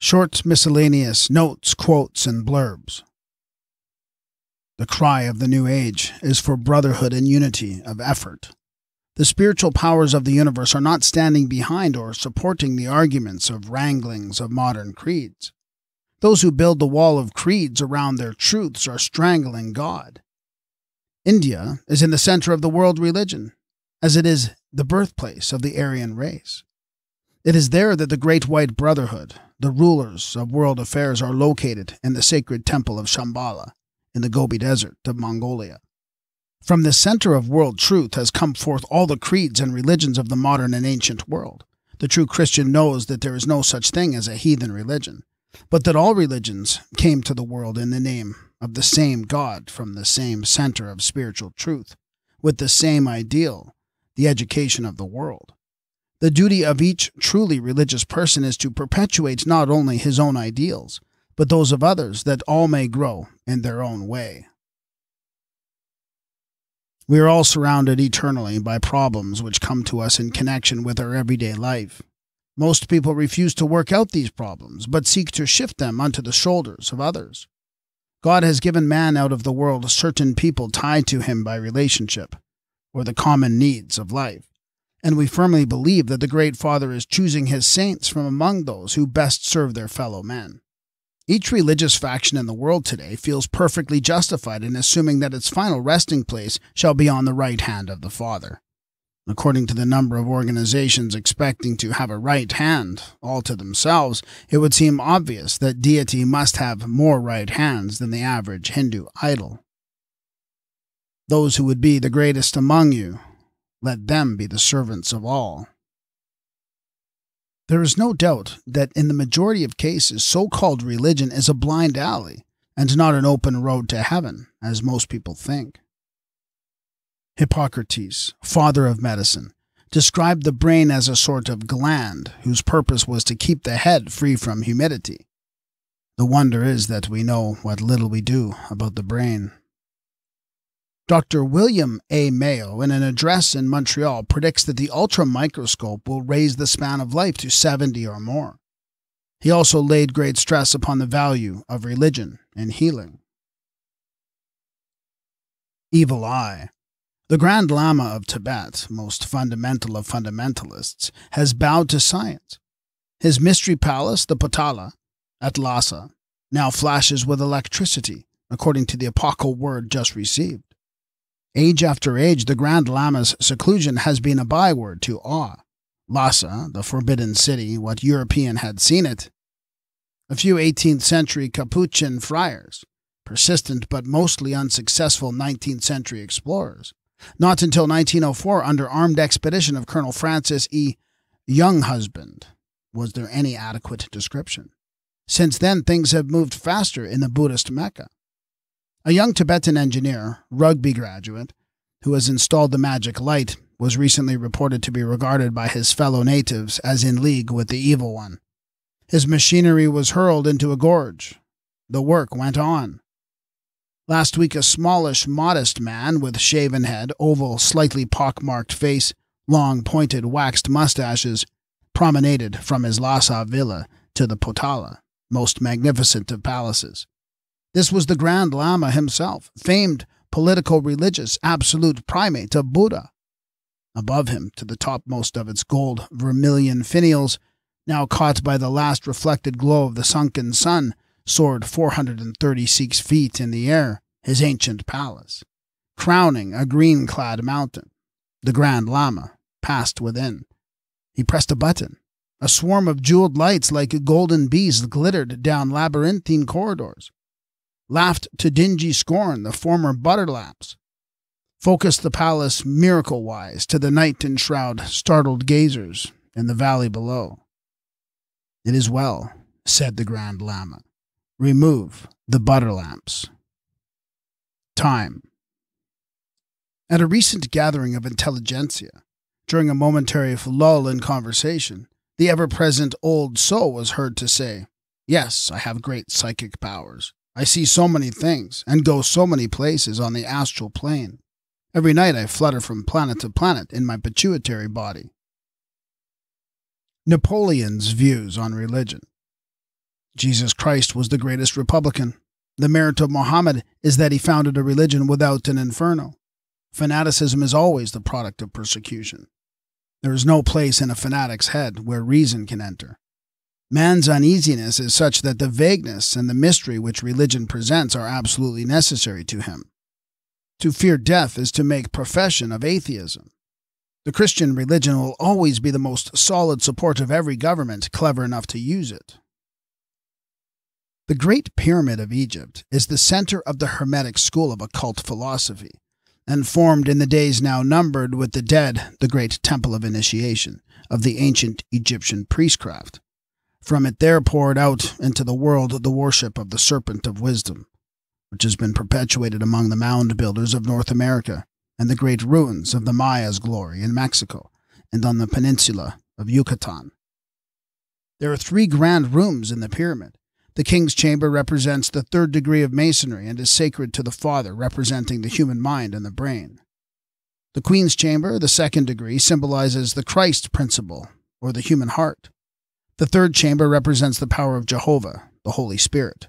Short miscellaneous notes, quotes, and blurbs. The cry of the new age is for brotherhood and unity of effort. The spiritual powers of the universe are not standing behind or supporting the arguments of wranglings of modern creeds. Those who build the wall of creeds around their truths are strangling God. India is in the center of the world religion, as it is the birthplace of the Aryan race. It is there that the Great White Brotherhood, the rulers of world affairs, are located in the sacred temple of Shambhala, in the Gobi Desert of Mongolia. From the center of world truth has come forth all the creeds and religions of the modern and ancient world. The true Christian knows that there is no such thing as a heathen religion, but that all religions came to the world in the name of the same God from the same center of spiritual truth, with the same ideal, the education of the world. The duty of each truly religious person is to perpetuate not only his own ideals, but those of others, that all may grow in their own way. We are all surrounded eternally by problems which come to us in connection with our everyday life. Most people refuse to work out these problems, but seek to shift them onto the shoulders of others. God has given man out of the world certain people tied to him by relationship, or the common needs of life, and we firmly believe that the Great Father is choosing his saints from among those who best serve their fellow men. Each religious faction in the world today feels perfectly justified in assuming that its final resting place shall be on the right hand of the Father. According to the number of organizations expecting to have a right hand all to themselves, it would seem obvious that deity must have more right hands than the average Hindu idol. Those who would be the greatest among you, let them be the servants of all. There is no doubt that in the majority of cases, so-called religion is a blind alley and not an open road to heaven, as most people think. Hippocrates, father of medicine, described the brain as a sort of gland whose purpose was to keep the head free from humidity. The wonder is that we know what little we do about the brain. Dr. William A. Mayo, in an address in Montreal, predicts that the ultramicroscope will raise the span of life to 70 or more. He also laid great stress upon the value of religion and healing. Evil Eye. The Grand Lama of Tibet, most fundamental of fundamentalists, has bowed to science. His mystery palace, the Potala, at Lhasa, now flashes with electricity, according to the apocal word just received. Age after age, the Grand Lama's seclusion has been a byword to awe. Lhasa, the forbidden city, what European had seen it? A few 18th century Capuchin friars, persistent but mostly unsuccessful 19th century explorers. Not until 1904, under armed expedition of Colonel Francis E. Younghusband, was there any adequate description. Since then, things have moved faster in the Buddhist Mecca. A young Tibetan engineer, Rugby graduate, who has installed the magic light, was recently reported to be regarded by his fellow natives as in league with the evil one. His machinery was hurled into a gorge. The work went on. Last week, a smallish, modest man with shaven head, oval, slightly pockmarked face, long, pointed, waxed mustaches, promenaded from his Lhasa villa to the Potala, most magnificent of palaces. This was the Grand Lama himself, famed political-religious absolute primate of Buddha. Above him, to the topmost of its gold vermilion finials, now caught by the last reflected glow of the sunken sun, soared 436 feet in the air, his ancient palace. Crowning a green-clad mountain, the Grand Lama passed within. He pressed a button. A swarm of jeweled lights like golden bees glittered down labyrinthine corridors. Laughed to dingy scorn the former butterlaps, focused the palace miracle-wise to the night-enshrouded, startled gazers in the valley below. "It is well," said the Grand Lama. "Remove the butterlaps." Time. At a recent gathering of intelligentsia, during a momentary lull in conversation, the ever-present old soul was heard to say, "Yes, I have great psychic powers. I see so many things, and go so many places on the astral plane. Every night I flutter from planet to planet in my pituitary body. Napoleon's views on religion. Jesus Christ was the greatest republican. The merit of Mohammed is that he founded a religion without an inferno. Fanaticism is always the product of persecution. There is no place in a fanatic's head where reason can enter. Man's uneasiness is such that the vagueness and the mystery which religion presents are absolutely necessary to him. To fear death is to make profession of atheism. The Christian religion will always be the most solid support of every government clever enough to use it. The Great Pyramid of Egypt is the center of the Hermetic school of occult philosophy, and formed in the days now numbered with the dead the great temple of initiation of the ancient Egyptian priestcraft. From it there poured out into the world the worship of the serpent of wisdom, which has been perpetuated among the mound builders of North America and the great ruins of the Maya's glory in Mexico and on the peninsula of Yucatan. There are 3 grand rooms in the pyramid. The king's chamber represents the 3rd degree of masonry and is sacred to the father, representing the human mind and the brain. The queen's chamber, the 2nd degree, symbolizes the Christ principle, or the human heart. The 3rd chamber represents the power of Jehovah, the Holy Spirit,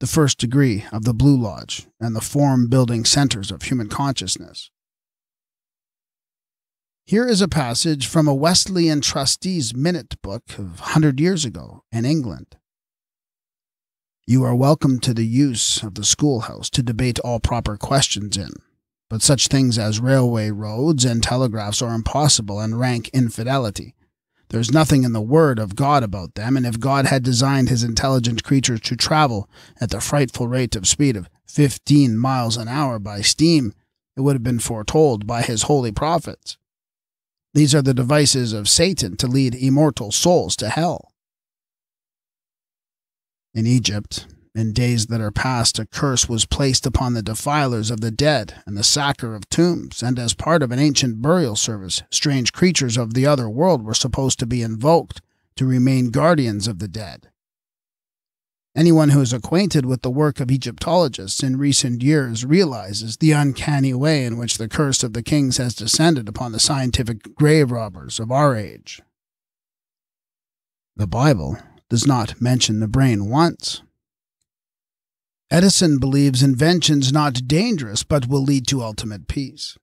the 1st degree of the Blue Lodge, and the form-building centers of human consciousness. Here is a passage from a Wesleyan trustee's minute book of 100 years ago in England. You are welcome to the use of the schoolhouse to debate all proper questions in, but such things as railway roads and telegraphs are impossible and rank infidelity. There is nothing in the word of God about them, and if God had designed his intelligent creatures to travel at the frightful rate of speed of 15 miles an hour by steam, it would have been foretold by his holy prophets. These are the devices of Satan to lead immortal souls to hell. In Egypt, in days that are past, a curse was placed upon the defilers of the dead and the sacker of tombs, and as part of an ancient burial service, strange creatures of the other world were supposed to be invoked to remain guardians of the dead. Anyone who is acquainted with the work of Egyptologists in recent years realizes the uncanny way in which the curse of the kings has descended upon the scientific grave robbers of our age. The Bible does not mention the brain once. Edison believes inventions not dangerous but will lead to ultimate peace.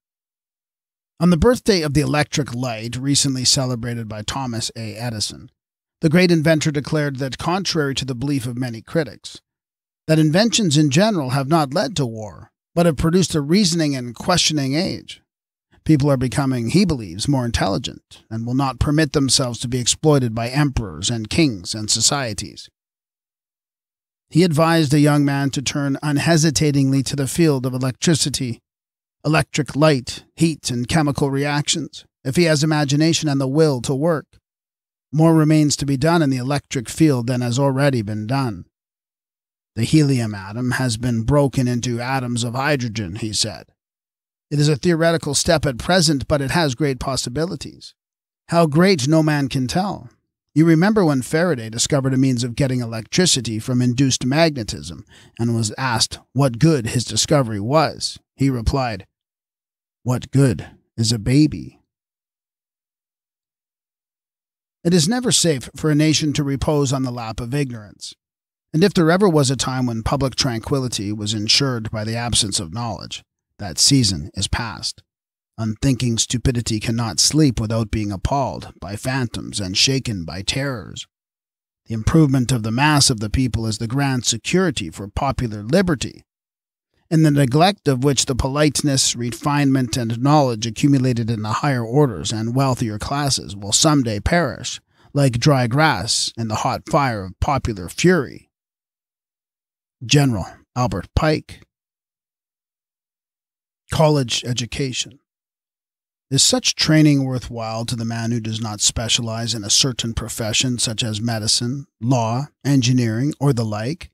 On the birthday of the electric light, recently celebrated by Thomas A. Edison, the great inventor declared that, contrary to the belief of many critics, that inventions in general have not led to war, but have produced a reasoning and questioning age. People are becoming, he believes, more intelligent, and will not permit themselves to be exploited by emperors and kings and societies. He advised a young man to turn unhesitatingly to the field of electricity, electric light, heat, and chemical reactions, if he has imagination and the will to work. More remains to be done in the electric field than has already been done. The helium atom has been broken into atoms of hydrogen, he said. It is a theoretical step at present, but it has great possibilities. How great, no man can tell. You remember when Faraday discovered a means of getting electricity from induced magnetism and was asked what good his discovery was. He replied, "What good is a baby?" It is never safe for a nation to repose on the lap of ignorance. And if there ever was a time when public tranquility was ensured by the absence of knowledge, that season is past. Unthinking stupidity cannot sleep without being appalled by phantoms and shaken by terrors. The improvement of the mass of the people is the grand security for popular liberty, in the neglect of which the politeness, refinement, and knowledge accumulated in the higher orders and wealthier classes will someday perish, like dry grass in the hot fire of popular fury. General Albert Pike. College education. Is such training worthwhile to the man who does not specialize in a certain profession such as medicine, law, engineering, or the like?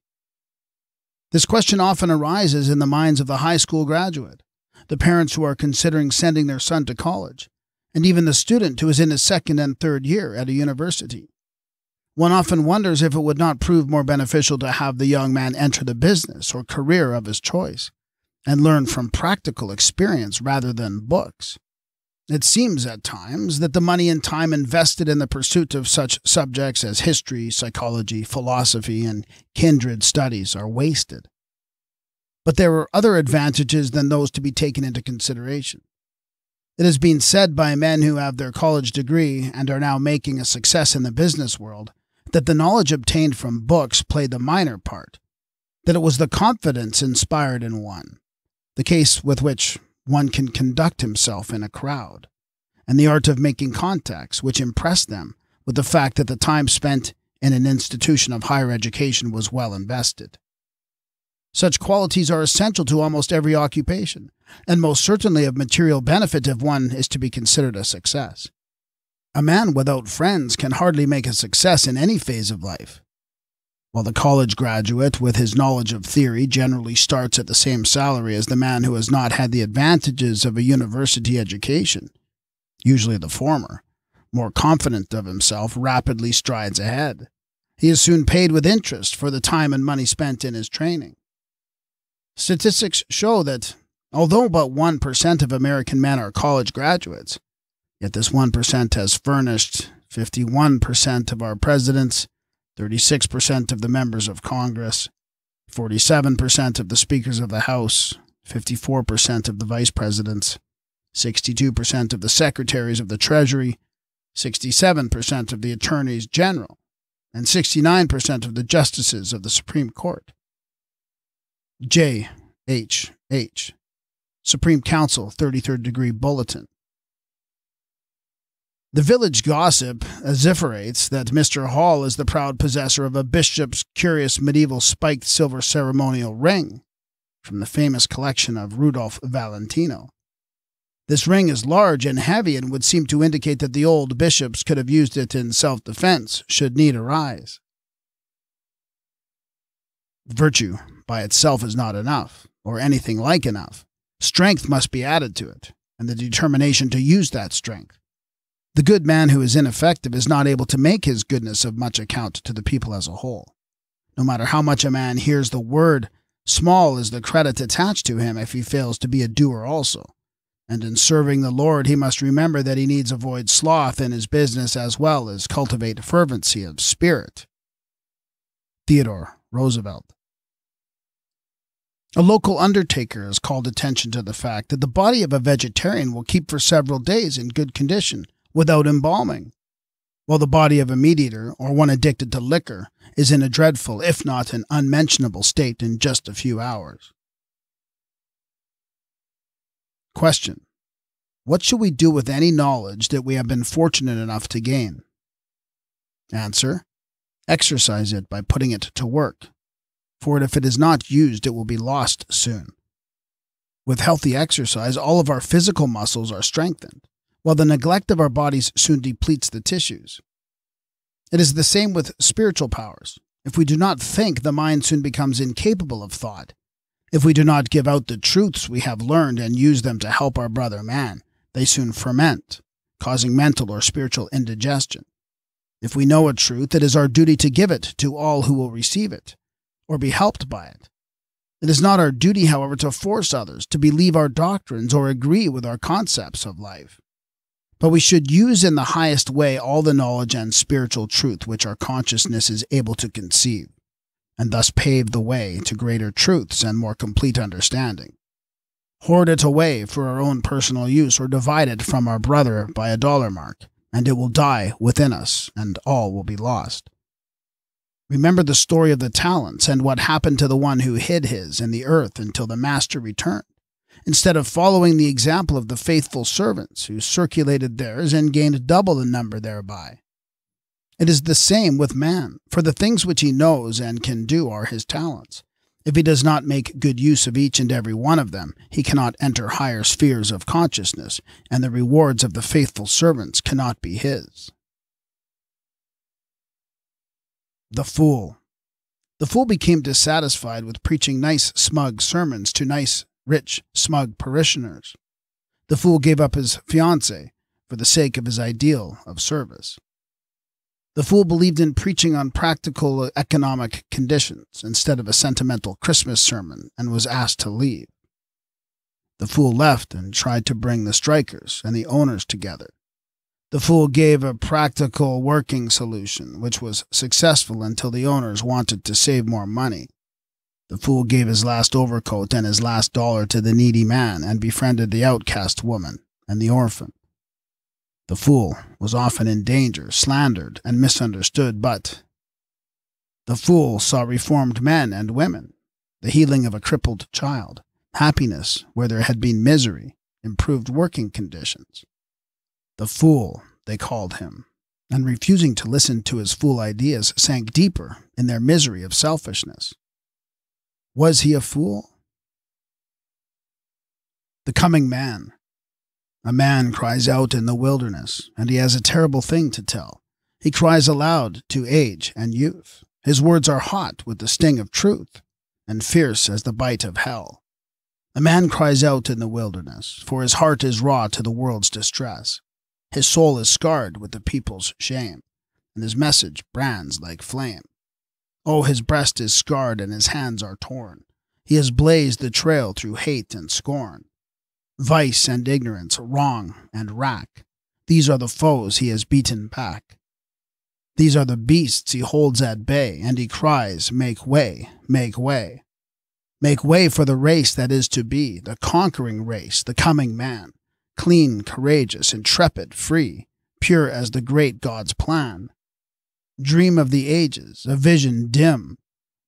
This question often arises in the minds of the high school graduate, the parents who are considering sending their son to college, and even the student who is in his 2nd and 3rd year at a university. One often wonders if it would not prove more beneficial to have the young man enter the business or career of his choice, and learn from practical experience rather than books. It seems at times that the money and time invested in the pursuit of such subjects as history, psychology, philosophy, and kindred studies are wasted. But there are other advantages than those to be taken into consideration. It has been said by men who have their college degree and are now making a success in the business world that the knowledge obtained from books played the minor part, that it was the confidence inspired in one, the case with which one can conduct himself in a crowd, and the art of making contacts, which impressed them with the fact that the time spent in an institution of higher education was well invested. Such qualities are essential to almost every occupation, and most certainly of material benefit if one is to be considered a success. A man without friends can hardly make a success in any phase of life. While the college graduate, with his knowledge of theory, generally starts at the same salary as the man who has not had the advantages of a university education, usually the former, more confident of himself, rapidly strides ahead. He is soon paid with interest for the time and money spent in his training. Statistics show that, although but 1% of American men are college graduates, yet this 1% has furnished 51% of our presidents, 36% of the members of Congress, 47% of the speakers of the House, 54% of the vice presidents, 62% of the secretaries of the Treasury, 67% of the attorneys general, and 69% of the justices of the Supreme Court. J. H. H. Supreme Council, 33rd Degree Bulletin. The village gossip vociferates that Mr. Hall is the proud possessor of a bishop's curious medieval spiked silver ceremonial ring from the famous collection of Rudolf Valentino. This ring is large and heavy and would seem to indicate that the old bishops could have used it in self-defense should need arise. Virtue by itself is not enough, or anything like enough. Strength must be added to it, and the determination to use that strength. The good man who is ineffective is not able to make his goodness of much account to the people as a whole. No matter how much a man hears the word, small is the credit attached to him if he fails to be a doer also. And in serving the Lord, he must remember that he needs avoid sloth in his business as well as cultivate fervency of spirit. Theodore Roosevelt. A local undertaker has called attention to the fact that the body of a vegetarian will keep for several days in good condition, without embalming, while the body of a meat eater, or one addicted to liquor, is in a dreadful, if not an unmentionable state in just a few hours. Question. What should we do with any knowledge that we have been fortunate enough to gain? Answer. Exercise it by putting it to work, for if it is not used, it will be lost soon. With healthy exercise, all of our physical muscles are strengthened, while the neglect of our bodies soon depletes the tissues. It is the same with spiritual powers. If we do not think, the mind soon becomes incapable of thought. If we do not give out the truths we have learned and use them to help our brother man, they soon ferment, causing mental or spiritual indigestion. If we know a truth, it is our duty to give it to all who will receive it, or be helped by it. It is not our duty, however, to force others to believe our doctrines or agree with our concepts of life. But we should use in the highest way all the knowledge and spiritual truth which our consciousness is able to conceive, and thus pave the way to greater truths and more complete understanding. Hoard it away for our own personal use, or divide it from our brother by a dollar mark, and it will die within us, and all will be lost. Remember the story of the talents and what happened to the one who hid his in the earth until the master returned, instead of following the example of the faithful servants who circulated theirs and gained double the number thereby. It is the same with man, for the things which he knows and can do are his talents. If he does not make good use of each and every one of them, he cannot enter higher spheres of consciousness, and the rewards of the faithful servants cannot be his. The Fool. The fool became dissatisfied with preaching nice, smug sermons to nice, rich, smug parishioners. The fool gave up his fiancée for the sake of his ideal of service. The fool believed in preaching on practical economic conditions instead of a sentimental Christmas sermon and was asked to leave. The fool left and tried to bring the strikers and the owners together. The fool gave a practical working solution, which was successful until the owners wanted to save more money. The fool gave his last overcoat and his last dollar to the needy man and befriended the outcast woman and the orphan. The fool was often in danger, slandered, and misunderstood, but the fool saw reformed men and women, the healing of a crippled child, happiness where there had been misery, improved working conditions. The fool, they called him, and refusing to listen to his fool ideas, sank deeper in their misery of selfishness. Was he a fool? The coming man. A man cries out in the wilderness, and he has a terrible thing to tell. He cries aloud to age and youth. His words are hot with the sting of truth, and fierce as the bite of hell. A man cries out in the wilderness, for his heart is raw to the world's distress. His soul is scarred with the people's shame, and his message brands like flame. Oh, his breast is scarred and his hands are torn. He has blazed the trail through hate and scorn. Vice and ignorance, wrong and rack, these are the foes he has beaten back. These are the beasts he holds at bay, and he cries, "Make way, make way." Make way for the race that is to be, the conquering race, the coming man, clean, courageous, intrepid, free, pure as the great God's plan. Dream of the ages, a vision dim,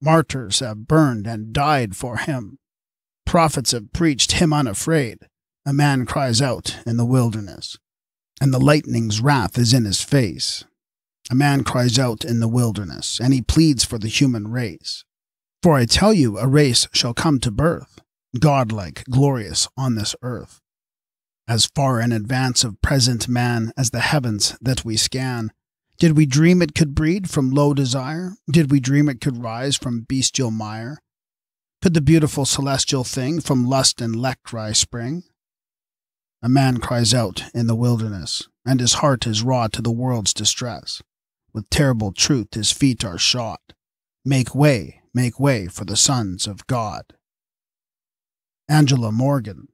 martyrs have burned and died for him. Prophets have preached him unafraid, a man cries out in the wilderness, and the lightning's wrath is in his face. A man cries out in the wilderness, and he pleads for the human race. For I tell you, a race shall come to birth, godlike, glorious on this earth. As far in advance of present man as the heavens that we scan, did we dream it could breed from low desire? Did we dream it could rise from bestial mire? Could the beautiful celestial thing from lust and lecry spring? A man cries out in the wilderness, and his heart is raw to the world's distress. With terrible truth his feet are shod. Make way for the sons of God. Angela Morgan.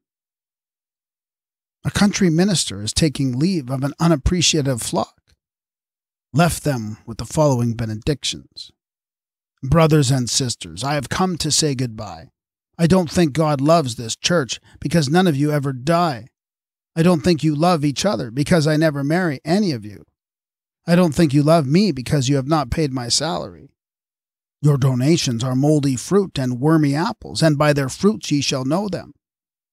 A country minister is taking leave of an unappreciative flock. Left them with the following benedictions. Brothers and sisters, I have come to say goodbye. I don't think God loves this church because none of you ever die. I don't think you love each other because I never marry any of you. I don't think you love me because you have not paid my salary. Your donations are moldy fruit and wormy apples, and by their fruits ye shall know them.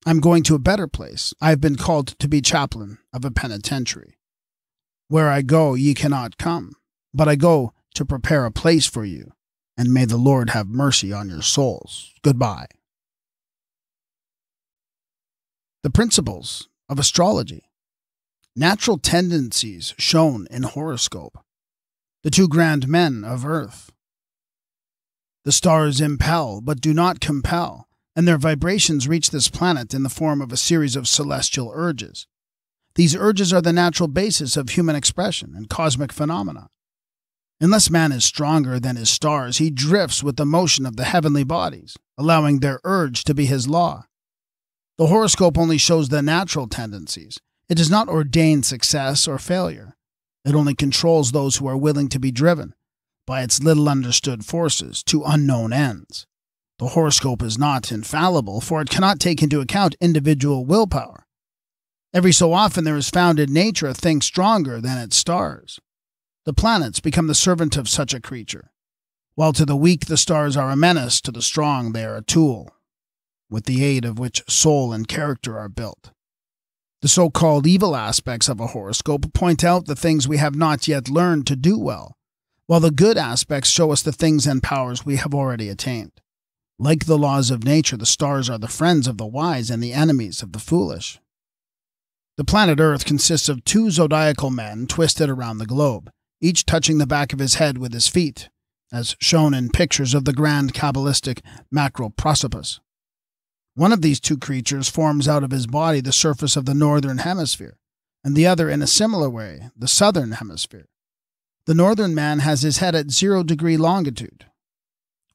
I'm going to a better place. I have been called to be chaplain of a penitentiary. Where I go ye cannot come, but I go to prepare a place for you, and may the Lord have mercy on your souls. Goodbye. The principles of astrology. Natural tendencies shown in horoscope. The two grand men of earth. The stars impel, but do not compel, and their vibrations reach this planet in the form of a series of celestial urges. These urges are the natural basis of human expression and cosmic phenomena. Unless man is stronger than his stars, he drifts with the motion of the heavenly bodies, allowing their urge to be his law. The horoscope only shows the natural tendencies. It does not ordain success or failure. It only controls those who are willing to be driven by its little understood forces to unknown ends. The horoscope is not infallible, for it cannot take into account individual willpower. Every so often there is found in nature a thing stronger than its stars. The planets become the servant of such a creature. While to the weak the stars are a menace, to the strong they are a tool, with the aid of which soul and character are built. The so-called evil aspects of a horoscope point out the things we have not yet learned to do well, while the good aspects show us the things and powers we have already attained. Like the laws of nature, the stars are the friends of the wise and the enemies of the foolish. The planet Earth consists of two zodiacal men twisted around the globe, each touching the back of his head with his feet, as shown in pictures of the grand Kabbalistic Macroprosopis. One of these two creatures forms out of his body the surface of the northern hemisphere, and the other, in a similar way, the southern hemisphere. The northern man has his head at 0 degree longitude,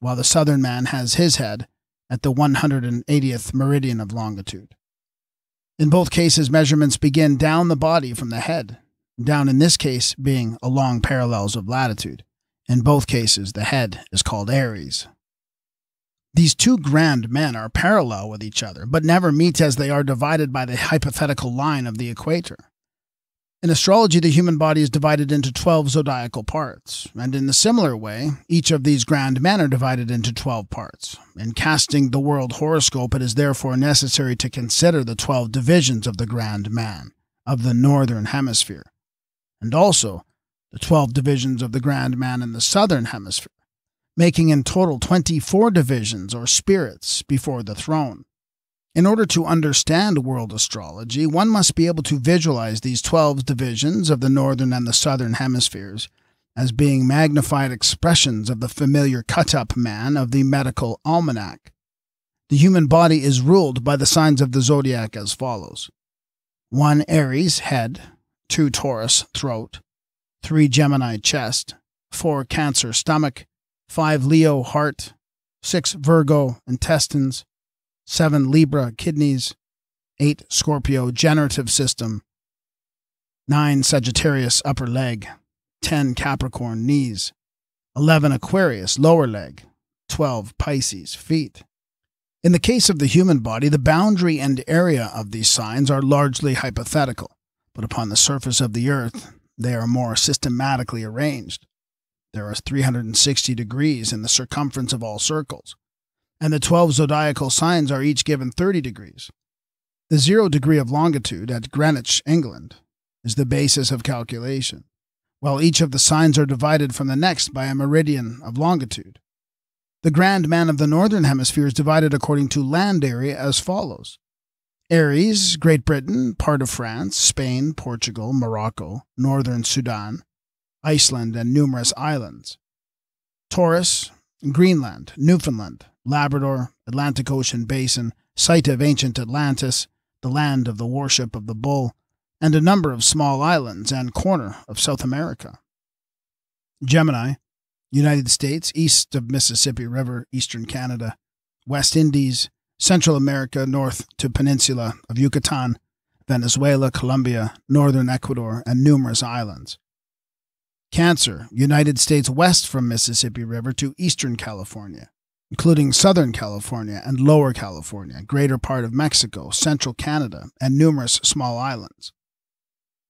while the southern man has his head at the 180th meridian of longitude. In both cases, measurements begin down the body from the head, down in this case being along parallels of latitude. In both cases, the head is called Aries. These two grand men are parallel with each other, but never meet as they are divided by the hypothetical line of the equator. In astrology, the human body is divided into 12 zodiacal parts, and in a similar way, each of these grand men are divided into 12 parts. In casting the world horoscope, it is therefore necessary to consider the 12 divisions of the grand man, of the northern hemisphere, and also the 12 divisions of the grand man in the southern hemisphere, making in total 24 divisions or spirits before the throne. In order to understand world astrology, one must be able to visualize these 12 divisions of the northern and the southern hemispheres as being magnified expressions of the familiar cut-up man of the medical almanac. The human body is ruled by the signs of the zodiac as follows: 1 Aries, head; 2 Taurus, throat; 3 Gemini, chest; 4 Cancer, stomach; 5 Leo, heart; 6 Virgo, intestines; 7 Libra, kidneys; 8 Scorpio, generative system; 9 Sagittarius, upper leg; 10 Capricorn, knees; 11 Aquarius, lower leg; 12 Pisces, feet. In the case of the human body, the boundary and area of these signs are largely hypothetical, but upon the surface of the earth, they are more systematically arranged. There are 360 degrees in the circumference of all circles, and the 12 zodiacal signs are each given 30 degrees. The 0 degree of longitude at Greenwich, England, is the basis of calculation, while each of the signs are divided from the next by a meridian of longitude. The grand man of the northern hemisphere is divided according to land area as follows: Aries, Great Britain, part of France, Spain, Portugal, Morocco, northern Sudan, Iceland, and numerous islands; Taurus, Greenland, Newfoundland, Labrador, Atlantic Ocean Basin, site of ancient Atlantis, the land of the worship of the bull, and a number of small islands and corner of South America; Gemini, United States, east of Mississippi River, eastern Canada, West Indies, Central America, north to peninsula of Yucatan, Venezuela, Colombia, northern Ecuador, and numerous islands; Cancer, United States, west from Mississippi River to eastern California, including Southern California and Lower California, greater part of Mexico, Central Canada, and numerous small islands;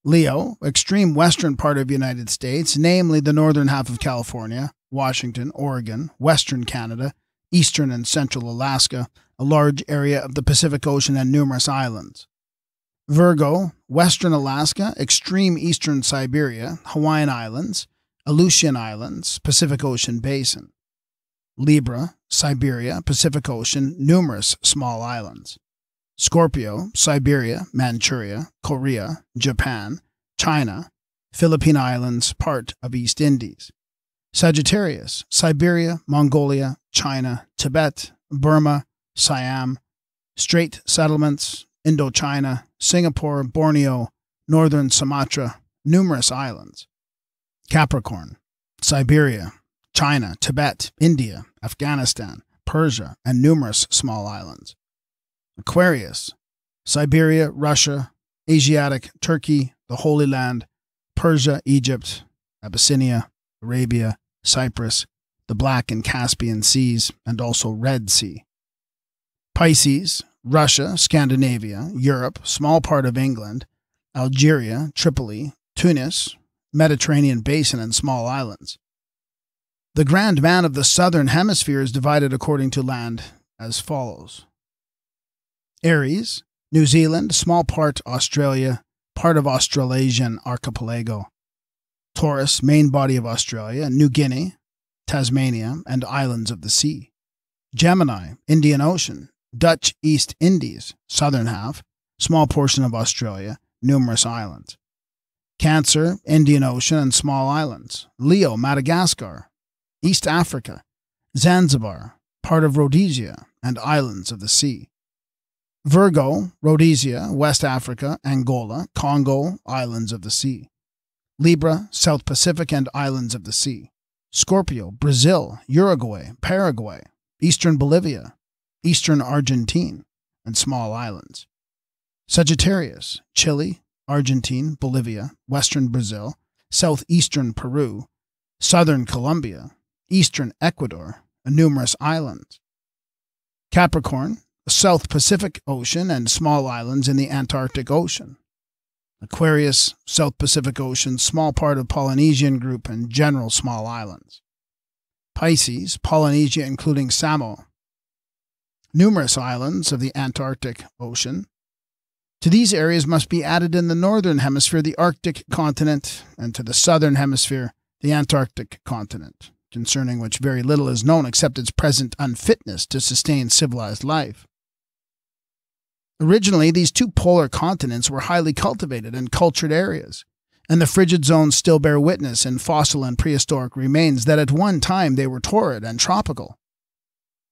Leo, extreme western part of United States, namely the northern half of California, Washington, Oregon, Western Canada, Eastern and Central Alaska, a large area of the Pacific Ocean and numerous islands; Virgo, Western Alaska, extreme Eastern Siberia, Hawaiian Islands, Aleutian Islands, Pacific Ocean Basin; Libra, Siberia, Pacific Ocean, numerous small islands; Scorpio, Siberia, Manchuria, Korea, Japan, China, Philippine Islands, part of East Indies; Sagittarius, Siberia, Mongolia, China, Tibet, Burma, Siam, Strait Settlements, Indochina, Singapore, Borneo, northern Sumatra, numerous islands; Capricorn, Siberia, China, Tibet, India, Afghanistan, Persia, and numerous small islands; Aquarius, Siberia, Russia, Asiatic, Turkey, the Holy Land, Persia, Egypt, Abyssinia, Arabia, Cyprus, the Black and Caspian Seas, and also Red Sea; Pisces, Russia, Scandinavia, Europe, small part of England, Algeria, Tripoli, Tunis, Mediterranean Basin, and small islands. The grand man of the southern hemisphere is divided according to land as follows: Aries, New Zealand, small part Australia, part of Australasian archipelago; Taurus, main body of Australia, New Guinea, Tasmania, and islands of the sea; Gemini, Indian Ocean, Dutch East Indies, southern half, small portion of Australia, numerous islands; Cancer, Indian Ocean and small islands; Leo, Madagascar, East Africa, Zanzibar, part of Rhodesia, and islands of the sea; Virgo, Rhodesia, West Africa, Angola, Congo, islands of the sea; Libra, South Pacific and islands of the sea; Scorpio, Brazil, Uruguay, Paraguay, eastern Bolivia, eastern Argentine, and small islands; Sagittarius, Chile, Argentina, Bolivia, western Brazil, southeastern Peru, southern Colombia, eastern Ecuador, and numerous islands. Capricorn, the South Pacific Ocean and small islands in the Antarctic Ocean. Aquarius, South Pacific Ocean, small part of Polynesian group and general small islands. Pisces, Polynesia including Samoa. Numerous islands of the Antarctic Ocean. To these areas must be added in the northern hemisphere the Arctic continent, and to the southern hemisphere the Antarctic continent, concerning which very little is known except its present unfitness to sustain civilized life. Originally, these two polar continents were highly cultivated and cultured areas, and the frigid zones still bear witness in fossil and prehistoric remains that at one time they were torrid and tropical.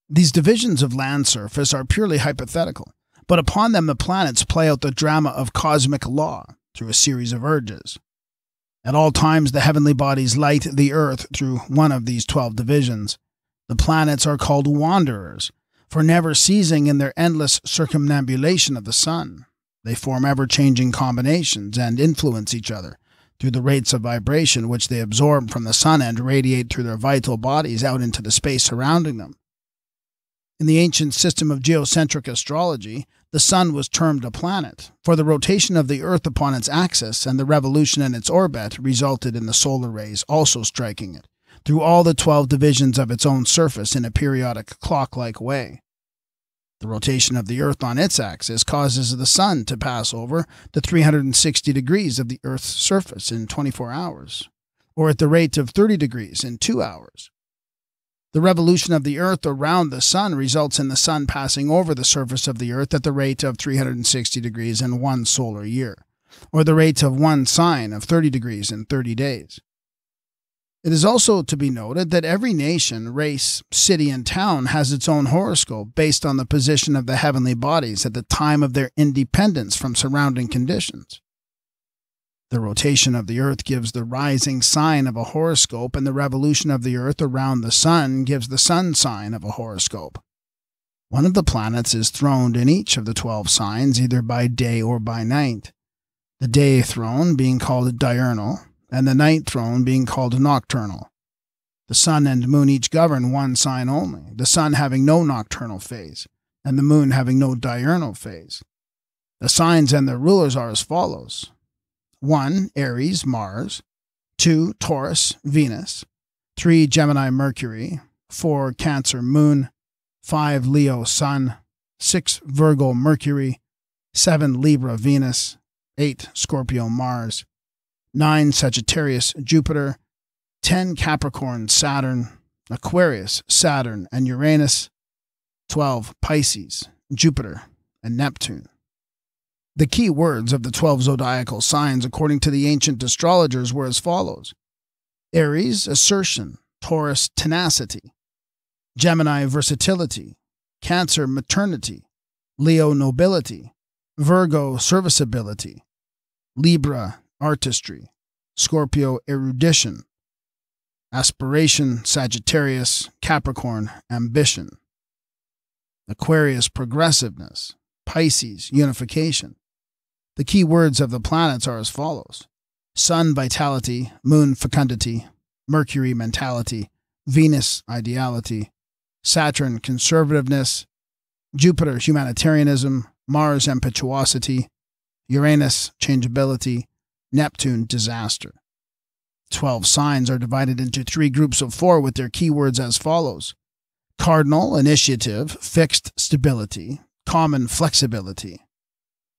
These divisions of land surface are purely hypothetical, but upon them the planets play out the drama of cosmic law through a series of urges. At all times the heavenly bodies light the earth through one of these 12 divisions. The planets are called wanderers, for never ceasing in their endless circumambulation of the sun, they form ever-changing combinations and influence each other through the rates of vibration which they absorb from the sun and radiate through their vital bodies out into the space surrounding them. In the ancient system of geocentric astrology, the sun was termed a planet, for the rotation of the earth upon its axis and the revolution in its orbit resulted in the solar rays also striking it, through all the 12 divisions of its own surface in a periodic clock-like way. The rotation of the earth on its axis causes the sun to pass over the 360 degrees of the earth's surface in 24 hours, or at the rate of 30 degrees in 2 hours. The revolution of the Earth around the Sun results in the Sun passing over the surface of the Earth at the rate of 360 degrees in 1 solar year, or the rate of 1 sign of 30 degrees in 30 days. It is also to be noted that every nation, race, city, and town has its own horoscope based on the position of the heavenly bodies at the time of their independence from surrounding conditions. The rotation of the Earth gives the rising sign of a horoscope, and the revolution of the Earth around the Sun gives the Sun sign of a horoscope. One of the planets is throned in each of the 12 signs, either by day or by night, the day throne being called diurnal, and the night throne being called nocturnal. The Sun and Moon each govern one sign only, the Sun having no nocturnal phase, and the Moon having no diurnal phase. The signs and their rulers are as follows. 1. Aries, Mars. 2. Taurus, Venus. 3. Gemini, Mercury. 4. Cancer, Moon. 5. Leo, Sun. 6. Virgo, Mercury. 7. Libra, Venus. 8. Scorpio, Mars. 9. Sagittarius, Jupiter. 10. Capricorn, Saturn. Aquarius, Saturn, and Uranus. 12. Pisces, Jupiter, and Neptune. The key words of the 12 zodiacal signs according to the ancient astrologers were as follows. Aries, assertion. Taurus, tenacity. Gemini, versatility. Cancer, maternity. Leo, nobility. Virgo, serviceability. Libra, artistry. Scorpio, erudition. Aspiration, Sagittarius. Capricorn, ambition. Aquarius, progressiveness. Pisces, unification. The key words of the planets are as follows. Sun, vitality. Moon, fecundity. Mercury, mentality. Venus, ideality. Saturn, conservativeness. Jupiter, humanitarianism. Mars, impetuosity. Uranus, changeability. Neptune, disaster. 12 signs are divided into 3 groups of 4 with their key words as follows. Cardinal, initiative. Fixed, stability. Common, flexibility.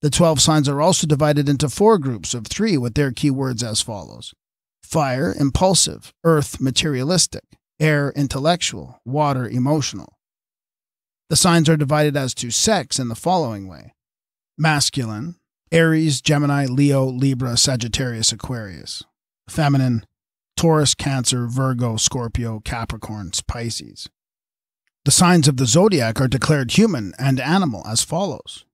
The 12 signs are also divided into 4 groups of 3 with their key words as follows. Fire, impulsive. Earth, materialistic. Air, intellectual. Water, emotional. The signs are divided as to sex in the following way. Masculine, Aries, Gemini, Leo, Libra, Sagittarius, Aquarius. Feminine, Taurus, Cancer, Virgo, Scorpio, Capricorn, Pisces. The signs of the zodiac are declared human and animal as follows.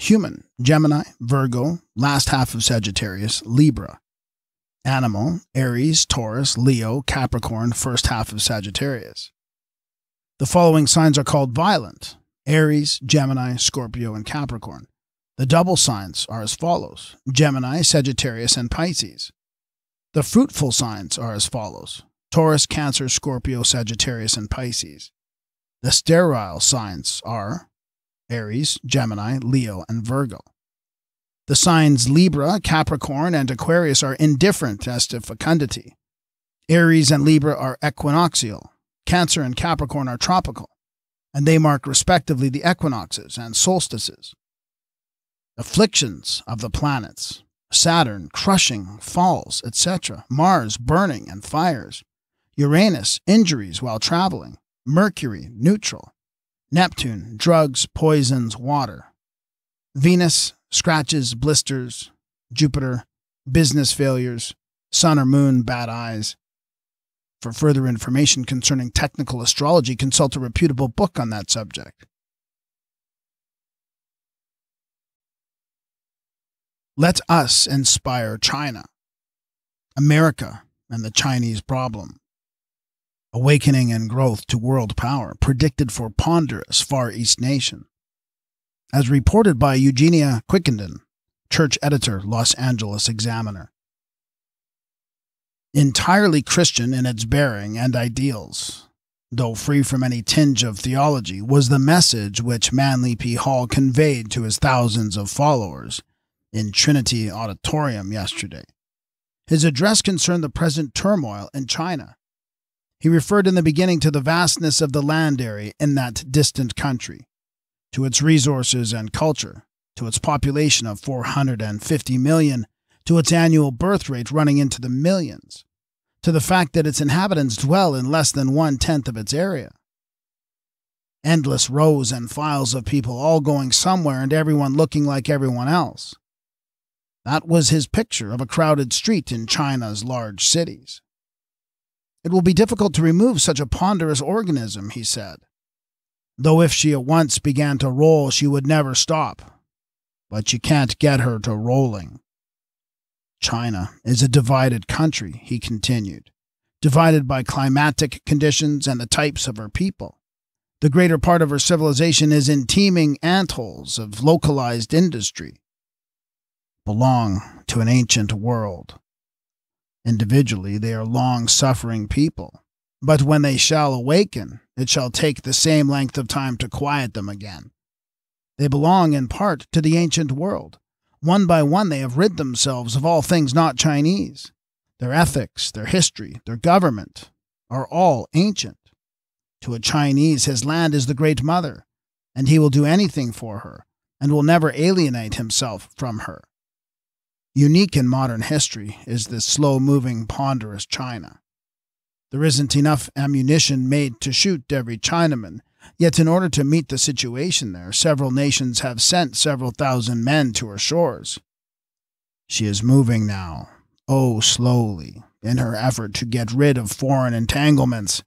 Human, Gemini, Virgo, last half of Sagittarius, Libra. Animal, Aries, Taurus, Leo, Capricorn, first half of Sagittarius. The following signs are called violent. Aries, Gemini, Scorpio, and Capricorn. The double signs are as follows: Gemini, Sagittarius, and Pisces. The fruitful signs are as follows: Taurus, Cancer, Scorpio, Sagittarius, and Pisces. The sterile signs are Aries, Gemini, Leo, and Virgo. The signs Libra, Capricorn, and Aquarius are indifferent as to fecundity. Aries and Libra are equinoxial. Cancer and Capricorn are tropical, and they mark respectively the equinoxes and solstices. Afflictions of the planets: Saturn, crushing, falls, etc. Mars, burning and fires. Uranus, injuries while traveling. Mercury, neutral. Neptune, drugs, poisons, water. Venus, scratches, blisters. Jupiter, business failures. Sun or moon, bad eyes. For further information concerning technical astrology, consult a reputable book on that subject. Let us inspire China, America, and the Chinese problem. Awakening and growth to world power predicted for ponderous Far East nation. As reported by Eugenia Quickenden, church editor, Los Angeles Examiner. Entirely Christian in its bearing and ideals, though free from any tinge of theology, was the message which Manly P. Hall conveyed to his thousands of followers in Trinity Auditorium yesterday. His address concerned the present turmoil in China. He referred in the beginning to the vastness of the land area in that distant country, to its resources and culture, to its population of 450 million, to its annual birth rate running into the millions, to the fact that its inhabitants dwell in less than 1/10 of its area. Endless rows and files of people all going somewhere and everyone looking like everyone else. That was his picture of a crowded street in China's large cities. It will be difficult to remove such a ponderous organism, he said, though if she at once began to roll, she would never stop. But you can't get her to rolling. China is a divided country, he continued, divided by climatic conditions and the types of her people. The greater part of her civilization is in teeming antholes of localized industry. Belong to an ancient world. Individually, they are long-suffering people, but when they shall awaken, it shall take the same length of time to quiet them again. They belong in part to the ancient world. One by one, they have rid themselves of all things not Chinese. Their ethics, their history, their government are all ancient. To a Chinese, his land is the great mother, and he will do anything for her, and will never alienate himself from her. Unique in modern history is this slow-moving, ponderous China. There isn't enough ammunition made to shoot every Chinaman, yet in order to meet the situation there, several nations have sent several thousand men to her shores. She is moving now, oh slowly, in her effort to get rid of foreign entanglements.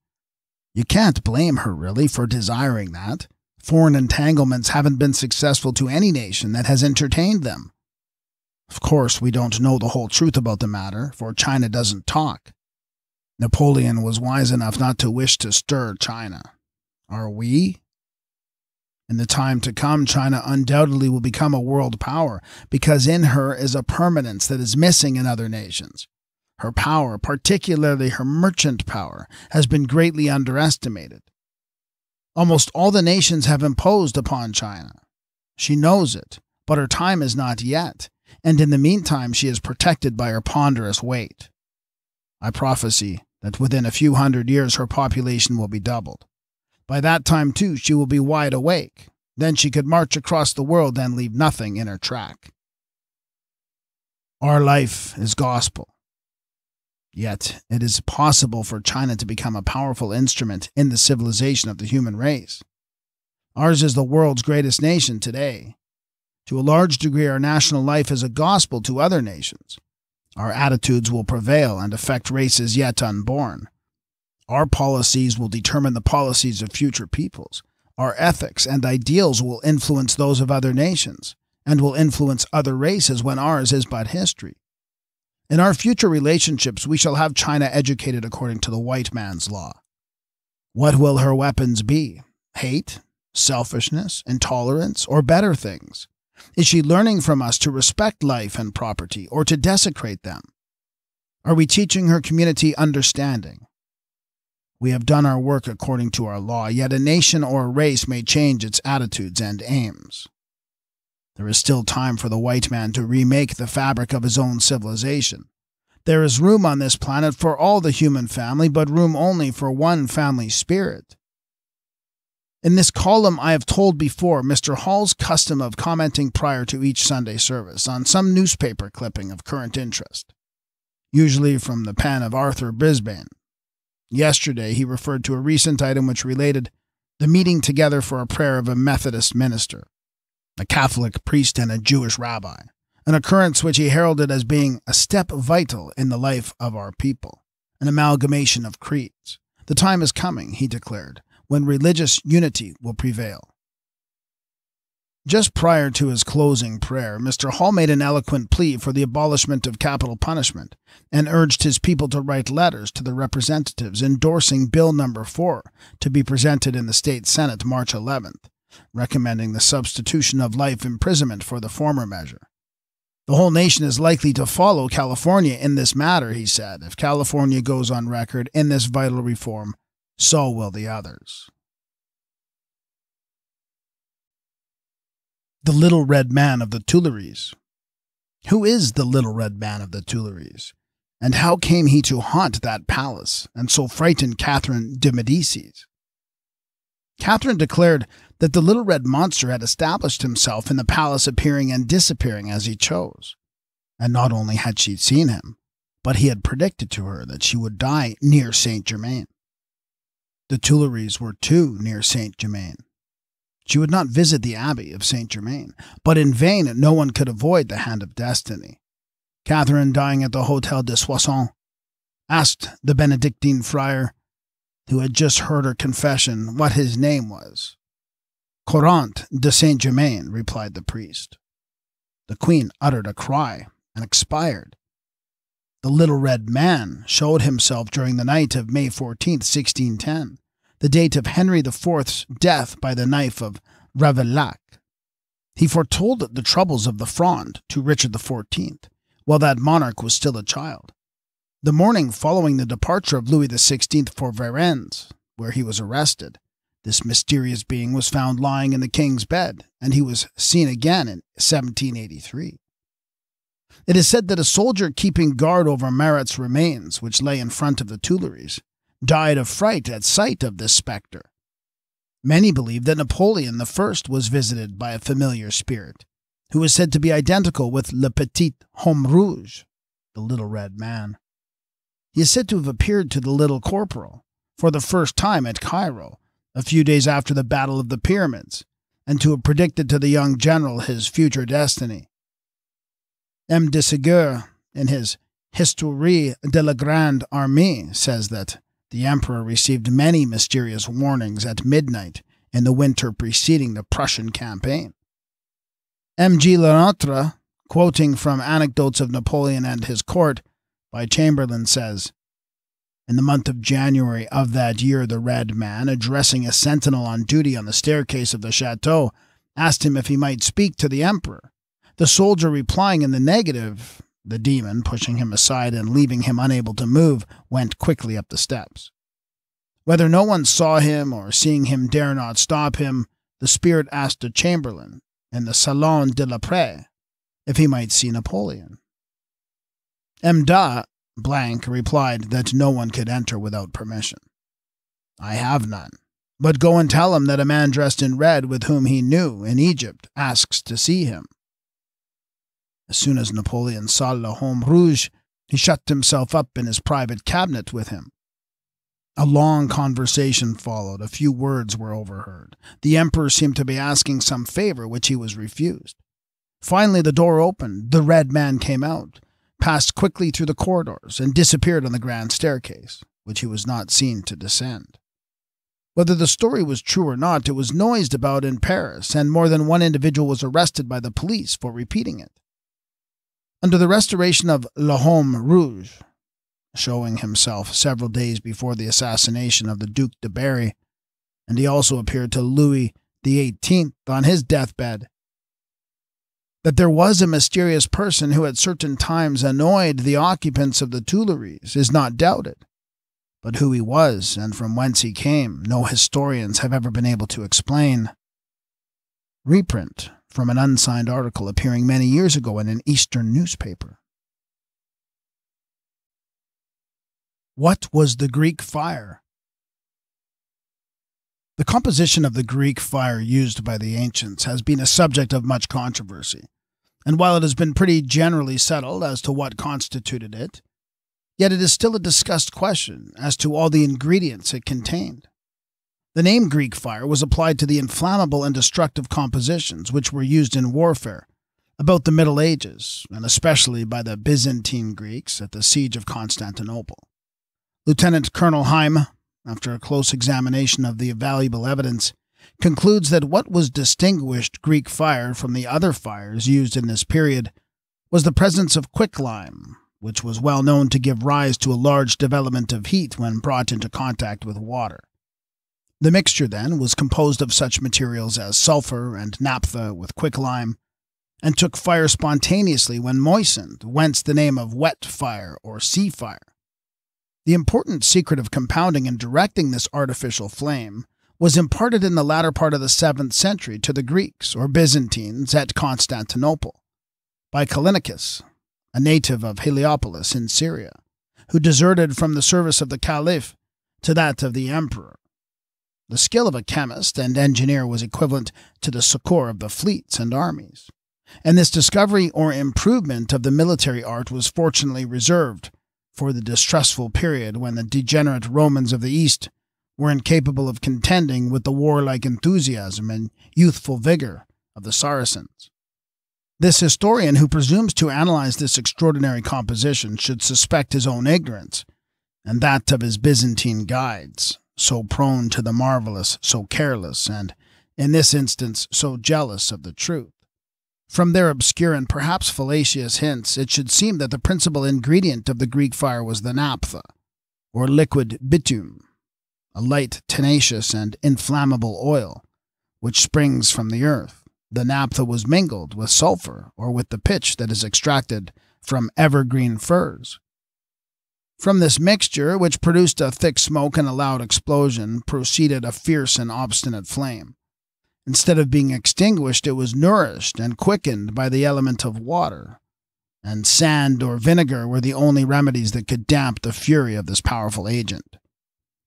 You can't blame her, really, for desiring that. Foreign entanglements haven't been successful to any nation that has entertained them. Of course, we don't know the whole truth about the matter, for China doesn't talk. Napoleon was wise enough not to wish to stir China. Are we? In the time to come, China undoubtedly will become a world power, because in her is a permanence that is missing in other nations. Her power, particularly her merchant power, has been greatly underestimated. Almost all the nations have imposed upon China. She knows it, but her time is not yet, and in the meantime she is protected by her ponderous weight. I prophesy that within a few hundred years her population will be doubled. By that time, too, she will be wide awake. Then she could march across the world and leave nothing in her track. Our life is gospel. Yet it is possible for China to become a powerful instrument in the civilization of the human race. Ours is the world's greatest nation today. To a large degree, our national life is a gospel to other nations. Our attitudes will prevail and affect races yet unborn. Our policies will determine the policies of future peoples. Our ethics and ideals will influence those of other nations, and will influence other races when ours is but history. In our future relationships, we shall have China educated according to the white man's law. What will her weapons be? Hate? Selfishness? Intolerance? Or better things? Is she learning from us to respect life and property, or to desecrate them? Are we teaching her community understanding? We have done our work according to our law, yet a nation or a race may change its attitudes and aims. There is still time for the white man to remake the fabric of his own civilization. There is room on this planet for all the human family, but room only for one family spirit. In this column, I have told before Mr. Hall's custom of commenting prior to each Sunday service on some newspaper clipping of current interest, usually from the pen of Arthur Brisbane. Yesterday, he referred to a recent item which related the meeting together for a prayer of a Methodist minister, a Catholic priest, and a Jewish rabbi, an occurrence which he heralded as being a step vital in the life of our people, an amalgamation of creeds. The time is coming, he declared, when religious unity will prevail. Just prior to his closing prayer, Mr. Hall made an eloquent plea for the abolishment of capital punishment and urged his people to write letters to the representatives endorsing Bill No. 4 to be presented in the State Senate March 11th, recommending the substitution of life imprisonment for the former measure. The whole nation is likely to follow California in this matter, he said. If California goes on record in this vital reform, so will the others. The Little Red Man of the Tuileries. Who is the Little Red Man of the Tuileries? And how came he to haunt that palace and so frighten Catherine de Medici? Catherine declared that the Little Red Monster had established himself in the palace, appearing and disappearing as he chose. And not only had she seen him, but he had predicted to her that she would die near Saint Germain. The Tuileries were too near Saint Germain. She would not visit the Abbey of Saint Germain, but in vain no one could avoid the hand of destiny. Catherine, dying at the Hotel de Soissons, asked the Benedictine friar, who had just heard her confession, what his name was. Courante de Saint-Germain, replied the priest. The queen uttered a cry and expired. The Little Red Man showed himself during the night of May 14, 1610, the date of Henry IV's death by the knife of Ravaillac. He foretold the troubles of the Fronde to Richard XIV, while that monarch was still a child. The morning following the departure of Louis XVI for Varennes, where he was arrested, this mysterious being was found lying in the king's bed, and he was seen again in 1783. It is said that a soldier keeping guard over Marat's remains, which lay in front of the Tuileries, died of fright at sight of this spectre. Many believe that Napoleon I was visited by a familiar spirit, who is said to be identical with Le Petit Homme Rouge, the Little Red Man. He is said to have appeared to the Little Corporal for the first time at Cairo, a few days after the Battle of the Pyramids, and to have predicted to the young general his future destiny. M. de Ségur, in his Histoire de la Grande Armée, says that the emperor received many mysterious warnings at midnight in the winter preceding the Prussian campaign. M. G. Lenotre, quoting from Anecdotes of Napoleon and His Court by Chamberlain, says, in the month of January of that year, the Red Man, addressing a sentinel on duty on the staircase of the chateau, asked him if he might speak to the emperor. The soldier replying in the negative, the demon, pushing him aside and leaving him unable to move, went quickly up the steps. Whether no one saw him or seeing him dare not stop him, the spirit asked the chamberlain in the Salon de la Paix if he might see Napoleon. M. da Blank replied that no one could enter without permission. I have none, but go and tell him that a man dressed in red with whom he knew in Egypt asks to see him. As soon as Napoleon saw Le Homme Rouge, he shut himself up in his private cabinet with him. A long conversation followed. A few words were overheard. The emperor seemed to be asking some favor which he was refused. Finally the door opened. The Red Man came out, passed quickly through the corridors, and disappeared on the grand staircase, which he was not seen to descend. Whether the story was true or not, it was noised about in Paris, and more than one individual was arrested by the police for repeating it. Under the restoration of Le Homme Rouge, showing himself several days before the assassination of the Duc de Berry, and he also appeared to Louis XVIII on his deathbed, that there was a mysterious person who at certain times annoyed the occupants of the Tuileries is not doubted, but who he was and from whence he came, no historians have ever been able to explain. Reprint from an unsigned article appearing many years ago in an Eastern newspaper. What was the Greek fire? The composition of the Greek fire used by the ancients has been a subject of much controversy, and while it has been pretty generally settled as to what constituted it, yet it is still a discussed question as to all the ingredients it contained. The name Greek fire was applied to the inflammable and destructive compositions which were used in warfare about the Middle Ages, and especially by the Byzantine Greeks at the siege of Constantinople. Lieutenant Colonel Heim, after a close examination of the valuable evidence, concludes that what was distinguished Greek fire from the other fires used in this period was the presence of quicklime, which was well known to give rise to a large development of heat when brought into contact with water. The mixture, then, was composed of such materials as sulfur and naphtha with quicklime, and took fire spontaneously when moistened, whence the name of wet fire or sea fire. The important secret of compounding and directing this artificial flame was imparted in the latter part of the 7th century to the Greeks or Byzantines at Constantinople by Callinicus, a native of Heliopolis in Syria, who deserted from the service of the Caliph to that of the Emperor. The skill of a chemist and engineer was equivalent to the succor of the fleets and armies, and this discovery or improvement of the military art was fortunately reserved for the distressful period when the degenerate Romans of the East were incapable of contending with the warlike enthusiasm and youthful vigor of the Saracens. This historian who presumes to analyze this extraordinary composition should suspect his own ignorance and that of his Byzantine guides, so prone to the marvelous, so careless, and, in this instance, so jealous of the truth. From their obscure and perhaps fallacious hints, it should seem that the principal ingredient of the Greek fire was the naphtha, or liquid bitumen, a light, tenacious, and inflammable oil, which springs from the earth. The naphtha was mingled with sulfur, or with the pitch that is extracted from evergreen firs. From this mixture, which produced a thick smoke and a loud explosion, proceeded a fierce and obstinate flame. Instead of being extinguished, it was nourished and quickened by the element of water, and sand or vinegar were the only remedies that could damp the fury of this powerful agent.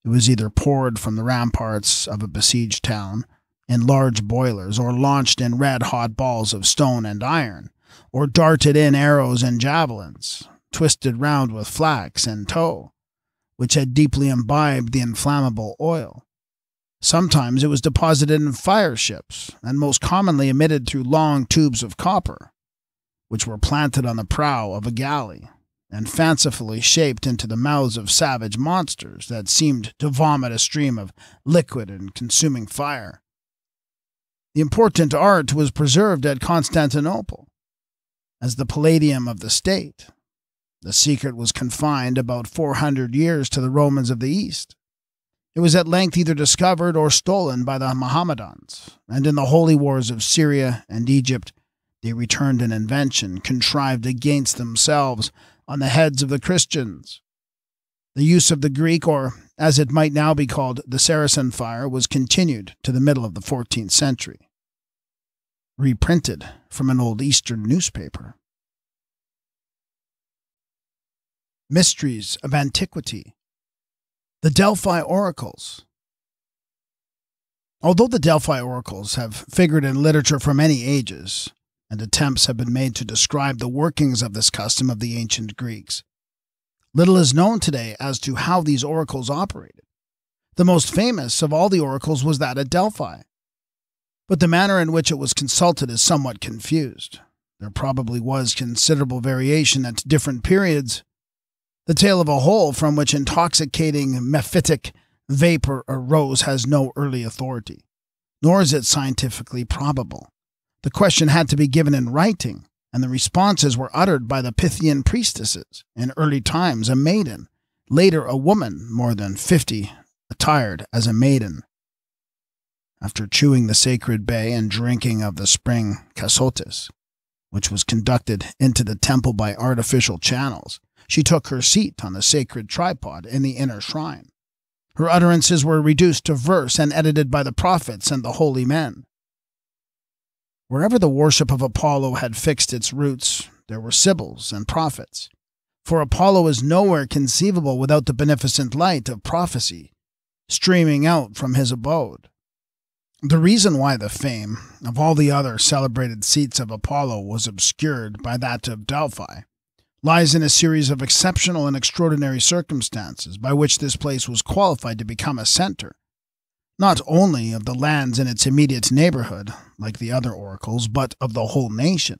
It was either poured from the ramparts of a besieged town in large boilers, or launched in red-hot balls of stone and iron, or darted in arrows and javelins, twisted round with flax and tow, which had deeply imbibed the inflammable oil. Sometimes it was deposited in fire ships, and most commonly emitted through long tubes of copper, which were planted on the prow of a galley, and fancifully shaped into the mouths of savage monsters that seemed to vomit a stream of liquid and consuming fire. The important art was preserved at Constantinople as the palladium of the state. The secret was confined about 400 years to the Romans of the East. It was at length either discovered or stolen by the Mohammedans, and in the holy wars of Syria and Egypt, they returned an invention contrived against themselves on the heads of the Christians. The use of the Greek, or as it might now be called, the Saracen fire, was continued to the middle of the 14th century. Reprinted from an old Eastern newspaper. Mysteries of Antiquity. The Delphi Oracles. Although the Delphi Oracles have figured in literature for many ages, and attempts have been made to describe the workings of this custom of the ancient Greeks, little is known today as to how these oracles operated. The most famous of all the oracles was that at Delphi, but the manner in which it was consulted is somewhat confused. There probably was considerable variation at different periods. The tale of a hole from which intoxicating mephitic vapor arose has no early authority, nor is it scientifically probable. The question had to be given in writing, and the responses were uttered by the Pythian priestesses, in early times a maiden, later a woman, more than 50, attired as a maiden. After chewing the sacred bay and drinking of the spring Casotis, which was conducted into the temple by artificial channels, she took her seat on the sacred tripod in the inner shrine. Her utterances were reduced to verse and edited by the prophets and the holy men. Wherever the worship of Apollo had fixed its roots, there were sibyls and prophets. For Apollo is nowhere conceivable without the beneficent light of prophecy, streaming out from his abode. The reason why the fame of all the other celebrated seats of Apollo was obscured by that of Delphi lies in a series of exceptional and extraordinary circumstances by which this place was qualified to become a center, not only of the lands in its immediate neighborhood, like the other oracles, but of the whole nation.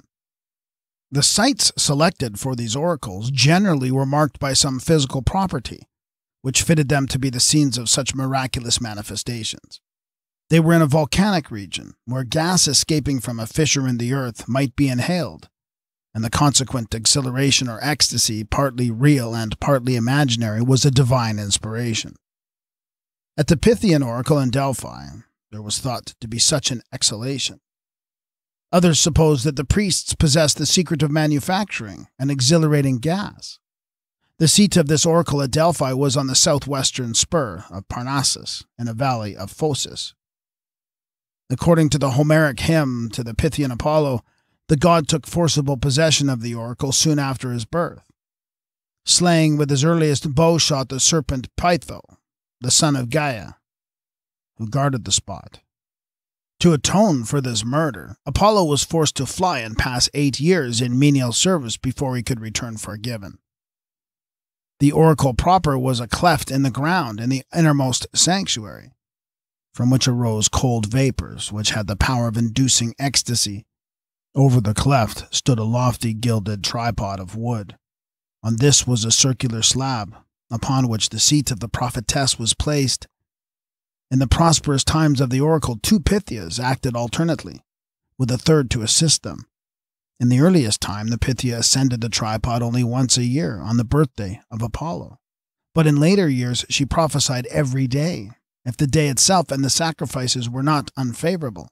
The sites selected for these oracles generally were marked by some physical property, which fitted them to be the scenes of such miraculous manifestations. They were in a volcanic region, where gas escaping from a fissure in the earth might be inhaled, and the consequent exhilaration or ecstasy, partly real and partly imaginary, was a divine inspiration. At the Pythian oracle in Delphi, there was thought to be such an exhalation. Others supposed that the priests possessed the secret of manufacturing an exhilarating gas. The seat of this oracle at Delphi was on the southwestern spur of Parnassus in a valley of Phocis. According to the Homeric hymn to the Pythian Apollo, the god took forcible possession of the oracle soon after his birth, slaying with his earliest bow shot the serpent Pytho, the son of Gaia, who guarded the spot. To atone for this murder, Apollo was forced to fly and pass 8 years in menial service before he could return forgiven. The oracle proper was a cleft in the ground in the innermost sanctuary, from which arose cold vapors which had the power of inducing ecstasy. Over the cleft stood a lofty gilded tripod of wood. On this was a circular slab, upon which the seat of the prophetess was placed. In the prosperous times of the oracle, 2 Pythias acted alternately, with a third to assist them. In the earliest time, the Pythia ascended the tripod only once a year, on the birthday of Apollo. But in later years, she prophesied every day, if the day itself and the sacrifices were not unfavorable.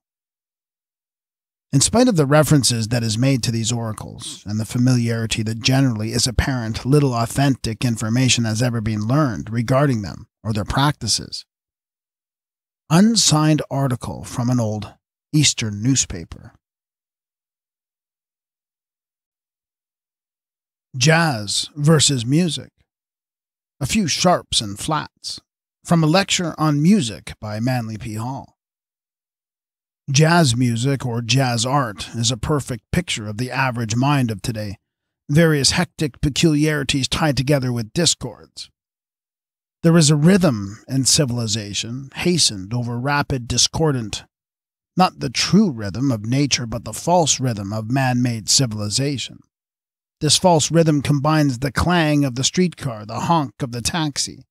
In spite of the references that is made to these oracles, and the familiarity that generally is apparent, little authentic information has ever been learned regarding them or their practices. Unsigned article from an old Eastern newspaper. Jazz versus music. A few sharps and flats. From a lecture on music by Manly P. Hall. Jazz music, or jazz art, is a perfect picture of the average mind of today, various hectic peculiarities tied together with discords. There is a rhythm in civilization, hastened over rapid discordant, not the true rhythm of nature, but the false rhythm of man-made civilization. This false rhythm combines the clang of the streetcar, the honk of the taxi,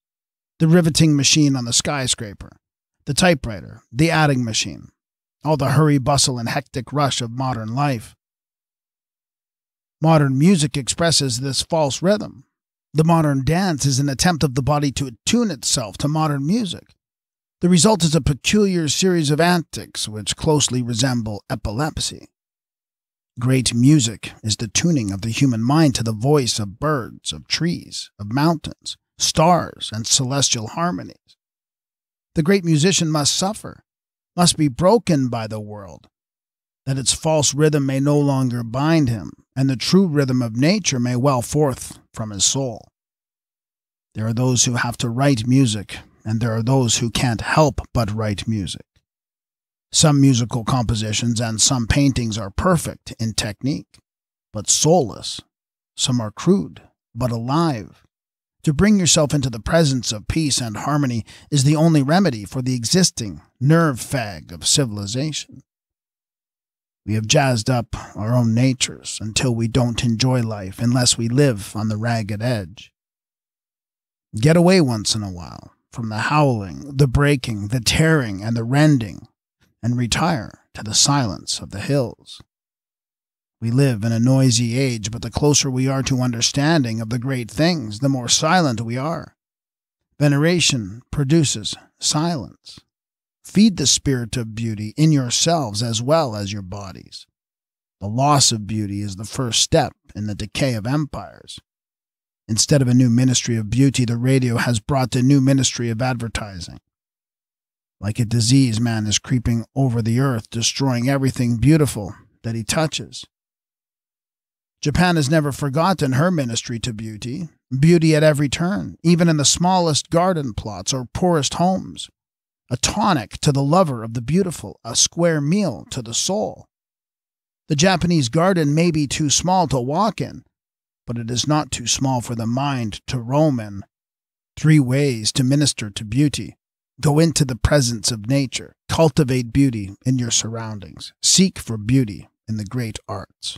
the riveting machine on the skyscraper, the typewriter, the adding machine, all the hurry, bustle, and hectic rush of modern life. Modern music expresses this false rhythm. The modern dance is an attempt of the body to attune itself to modern music. The result is a peculiar series of antics which closely resemble epilepsy. Great music is the tuning of the human mind to the voice of birds, of trees, of mountains, stars, and celestial harmonies. The great musician must suffer, must be broken by the world, that its false rhythm may no longer bind him, and the true rhythm of nature may well forth from his soul. There are those who have to write music, and there are those who can't help but write music. Some musical compositions and some paintings are perfect in technique, but soulless. Some are crude, but alive. To bring yourself into the presence of peace and harmony is the only remedy for the existing nerve fag of civilization. We have jazzed up our own natures until we don't enjoy life unless we live on the ragged edge. Get away once in a while from the howling, the breaking, the tearing, and the rending, and retire to the silence of the hills. We live in a noisy age, but the closer we are to understanding of the great things, the more silent we are. Veneration produces silence. Feed the spirit of beauty in yourselves as well as your bodies. The loss of beauty is the first step in the decay of empires. Instead of a new ministry of beauty, the radio has brought the new ministry of advertising. Like a disease, man is creeping over the earth, destroying everything beautiful that he touches. Japan has never forgotten her ministry to beauty, beauty at every turn, even in the smallest garden plots or poorest homes, a tonic to the lover of the beautiful, a square meal to the soul. The Japanese garden may be too small to walk in, but it is not too small for the mind to roam in. 3 ways to minister to beauty. Go into the presence of nature. Cultivate beauty in your surroundings. Seek for beauty in the great arts.